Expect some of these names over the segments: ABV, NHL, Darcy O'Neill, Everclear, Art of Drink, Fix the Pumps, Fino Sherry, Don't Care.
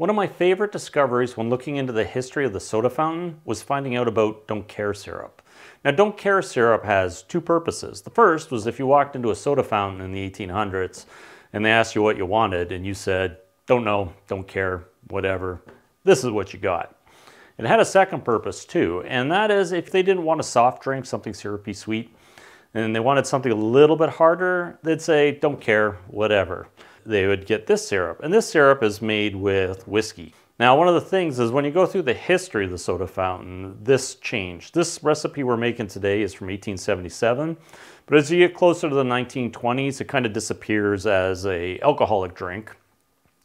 One of my favorite discoveries when looking into the history of the soda fountain was finding out about Don't Care syrup. Now, Don't Care syrup has two purposes. The first was if you walked into a soda fountain in the 1800s and they asked you what you wanted and you said, "Don't know, don't care, whatever," this is what you got. It had a second purpose too, and that is if they didn't want a soft drink, something syrupy sweet, and they wanted something a little bit harder, they'd say, "Don't care, whatever." They would get this syrup, and this syrup is made with whiskey. Now, one of the things is when you go through the history of the soda fountain, this changed. This recipe we're making today is from 1877, but as you get closer to the 1920s, it kind of disappears as an alcoholic drink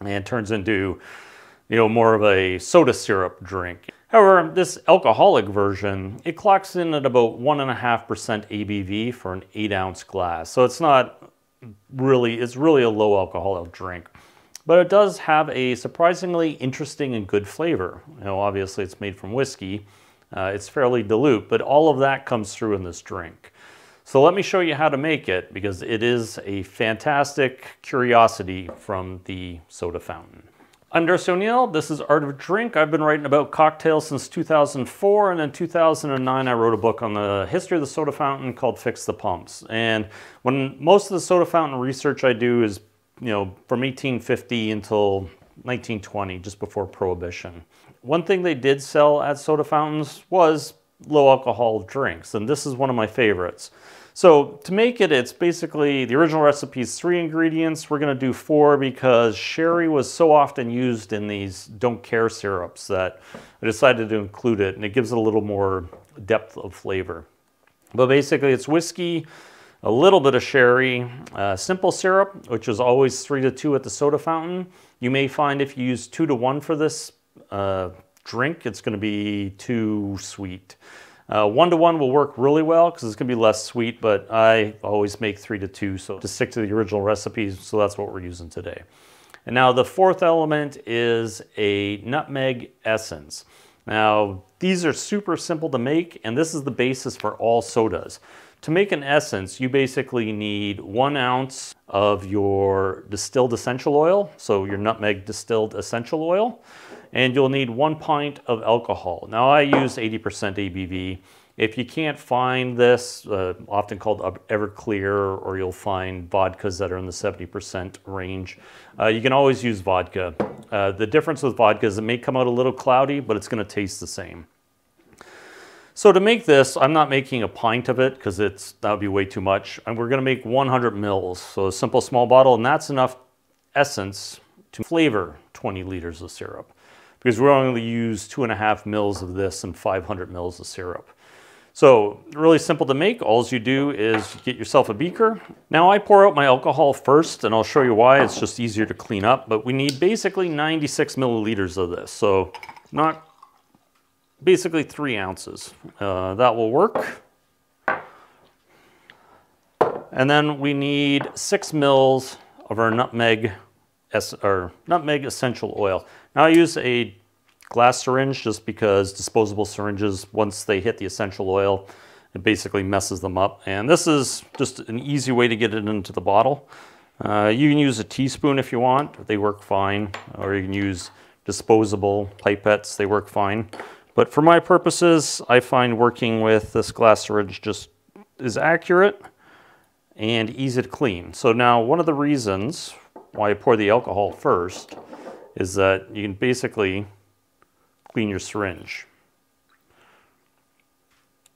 and turns into, you know, more of a soda syrup drink. However, this alcoholic version, it clocks in at about 1.5% ABV for an 8-ounce glass. So it's not really, it's really a low alcoholic drink, but it does have a surprisingly interesting and good flavor. You know, obviously it's made from whiskey. It's fairly dilute, but all of that comes through in this drink. So let me show you how to make it, because it is a fantastic curiosity from the soda fountain. I'm Darcy O'Neill, this is Art of Drink. I've been writing about cocktails since 2004, and in 2009 I wrote a book on the history of the soda fountain called Fix the Pumps. And when most of the soda fountain research I do is, you know, from 1850 until 1920, just before Prohibition. One thing they did sell at soda fountains was low alcohol drinks, and this is one of my favorites. So to make it, it's basically the original recipe is 3 ingredients. We're going to do 4 because sherry was so often used in these Don't Care syrups that I decided to include it, and it gives it a little more depth of flavor. But basically it's whiskey, a little bit of sherry, simple syrup, which is always 3 to 2 at the soda fountain. You may find if you use 2 to 1 for this drink, it's going to be too sweet. 1 to 1 will work really well because it's going to be less sweet, but I always make 3 to 2, so to stick to the original recipes, so that's what we're using today. And now the fourth element is a nutmeg essence. Now, these are super simple to make, and this is the basis for all sodas. To make an essence, you basically need 1 ounce of your distilled essential oil, so your nutmeg distilled essential oil, and you'll need 1 pint of alcohol. Now, I use 80% ABV. If you can't find this, often called Everclear, or you'll find vodkas that are in the 70% range. You can always use vodka. The difference with vodka is it may come out a little cloudy, but it's going to taste the same. So to make this, I'm not making a pint of it because that would be way too much. And we're going to make 100 mils, so a simple small bottle, and that's enough essence to flavor 20 liters of syrup, because we're only going to use 2.5 mils of this and 500 mils of syrup. So really simple to make. All you do is get yourself a beaker. Now I pour out my alcohol first, and I'll show you why. It's just easier to clean up, but we need basically 96 milliliters of this. So not basically 3 ounces. That will work. And then we need 6 mils of our nutmeg essential oil. Now I use a glass syringe just because disposable syringes, once they hit the essential oil, it basically messes them up. And this is just an easy way to get it into the bottle. You can use a teaspoon if you want, they work fine. Or you can use disposable pipettes, they work fine. But for my purposes, I find working with this glass syringe just is accurate and easy to clean. So now one of the reasons why I pour the alcohol first is that you can basically clean your syringe.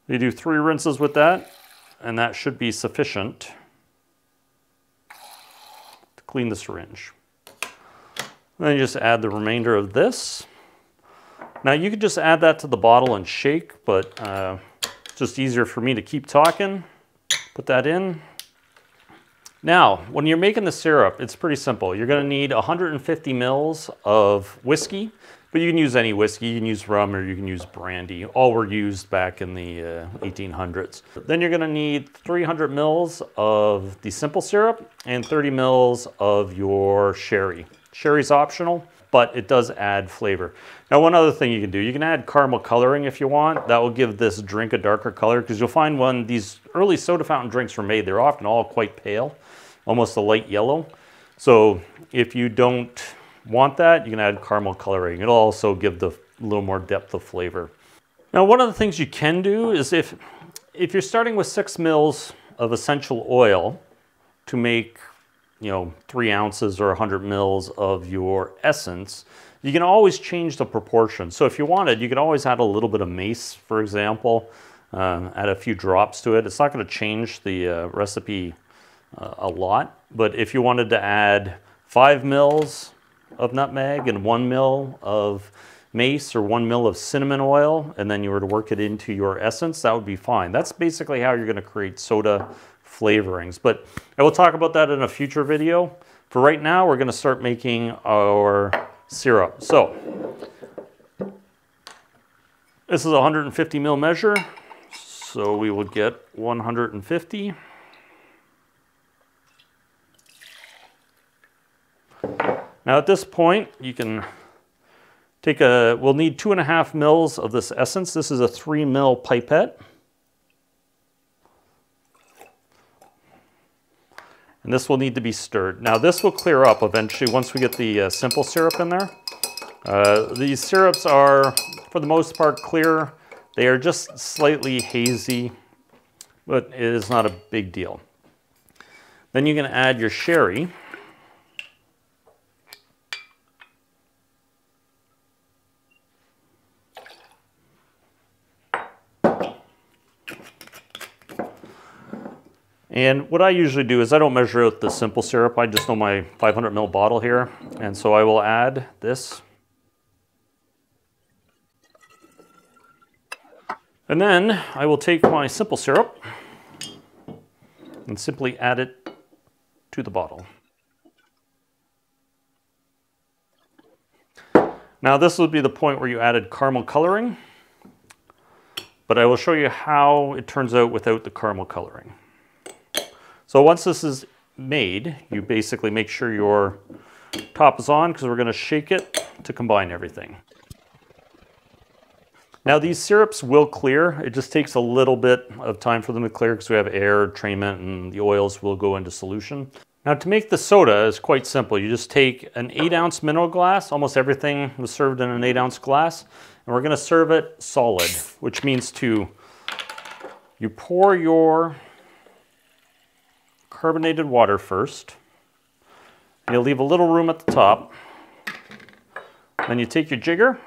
You do 3 rinses with that, and that should be sufficient to clean the syringe. And then you just add the remainder of this. Now you could just add that to the bottle and shake, but it's just easier for me to keep talking. Put that in. Now, when you're making the syrup, it's pretty simple. You're going to need 150 mils of whiskey, but you can use any whiskey. You can use rum, or you can use brandy. All were used back in the 1800s. Then you're going to need 300 mils of the simple syrup and 30 mils of your sherry. Sherry's optional, but it does add flavor. Now, one other thing you can do, you can add caramel coloring if you want. That will give this drink a darker color, because you'll find when these early soda fountain drinks were made, they're often all quite pale, almost a light yellow. So if you don't want that, you can add caramel coloring. It'll also give the little more depth of flavor. Now, one of the things you can do is if you're starting with 6 mL of essential oil to make, you know, 3 ounces or 100 mL of your essence, you can always change the proportion. So if you wanted, you could always add a little bit of mace, for example, add a few drops to it. It's not going to change the recipe a lot, but if you wanted to add 5 mL of nutmeg and 1 mL of mace or 1 mL of cinnamon oil, and then you were to work it into your essence, that would be fine. That's basically how you're going to create soda flavorings, but I will talk about that in a future video. For right now, we're going to start making our syrup. So this is a 150 mL measure, so we will get 150. Now at this point, you can take a, we'll need 2.5 mL of this essence. This is a 3 mL pipette. And this will need to be stirred. Now this will clear up eventually once we get the simple syrup in there. These syrups are, for the most part, clear. They are just slightly hazy, but it is not a big deal. Then you're gonna add your sherry. And what I usually do is I don't measure out the simple syrup. I just know my 500 mL bottle here. And so I will add this. And then I will take my simple syrup and simply add it to the bottle. Now this would be the point where you added caramel coloring, but I will show you how it turns out without the caramel coloring. So once this is made, you basically make sure your top is on, because we're going to shake it to combine everything. Now these syrups will clear. It just takes a little bit of time for them to clear because we have air, treatment, and the oils will go into solution. Now to make the soda is quite simple. You just take an 8-ounce mineral glass. Almost everything was served in an 8-ounce glass. And we're going to serve it solid, which means you pour your carbonated water first, and you'll leave a little room at the top. Then you take your jigger,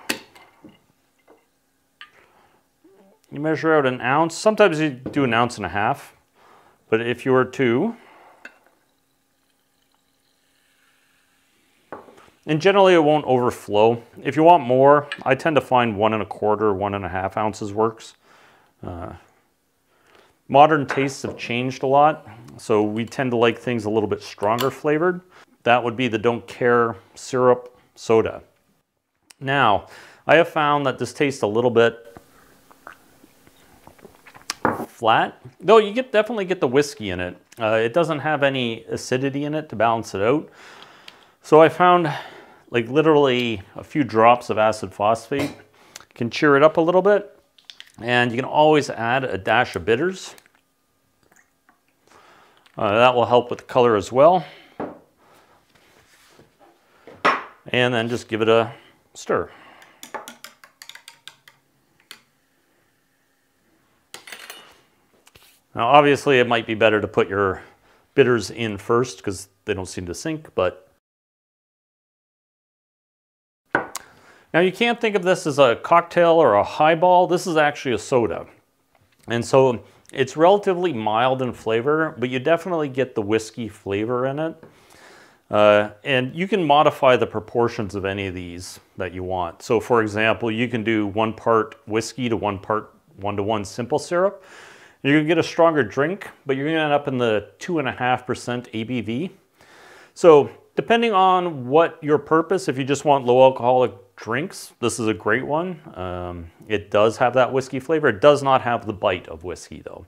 you measure out 1 ounce. Sometimes you do 1.5 ounces, but if you were to, and generally it won't overflow. If you want more, I tend to find 1.25 or 1.5 ounces works. Modern tastes have changed a lot, so we tend to like things a little bit stronger flavored. That would be the Don't Care syrup soda. Now, I have found that this tastes a little bit flat, though you definitely get the whiskey in it. It doesn't have any acidity in it to balance it out. So I found like literally a few drops of acid phosphate can cheer it up a little bit. And you can always add a dash of bitters. That will help with the color as well. And then just give it a stir. Now obviously it might be better to put your bitters in first because they don't seem to sink, but. Now you can't think of this as a cocktail or a highball. This is actually a soda. And so it's relatively mild in flavor, but you definitely get the whiskey flavor in it. And you can modify the proportions of any of these that you want. So for example, you can do 1 part whiskey to 1 part 1-to-1 simple syrup. You're gonna get a stronger drink, but you're gonna end up in the 2.5% ABV. So depending on what your purpose, if you just want low alcoholic drinks, this is a great one. It does have that whiskey flavor. It does not have the bite of whiskey though.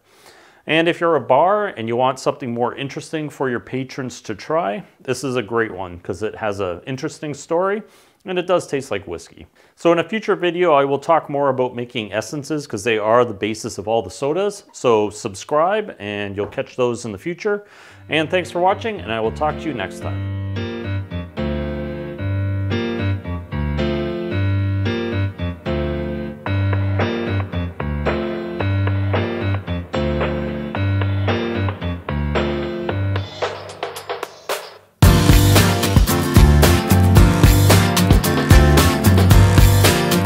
And if you're a bar and you want something more interesting for your patrons to try, this is a great one because it has an interesting story and it does taste like whiskey. So in a future video, I will talk more about making essences because they are the basis of all the sodas. So subscribe and you'll catch those in the future. And thanks for watching, and I will talk to you next time.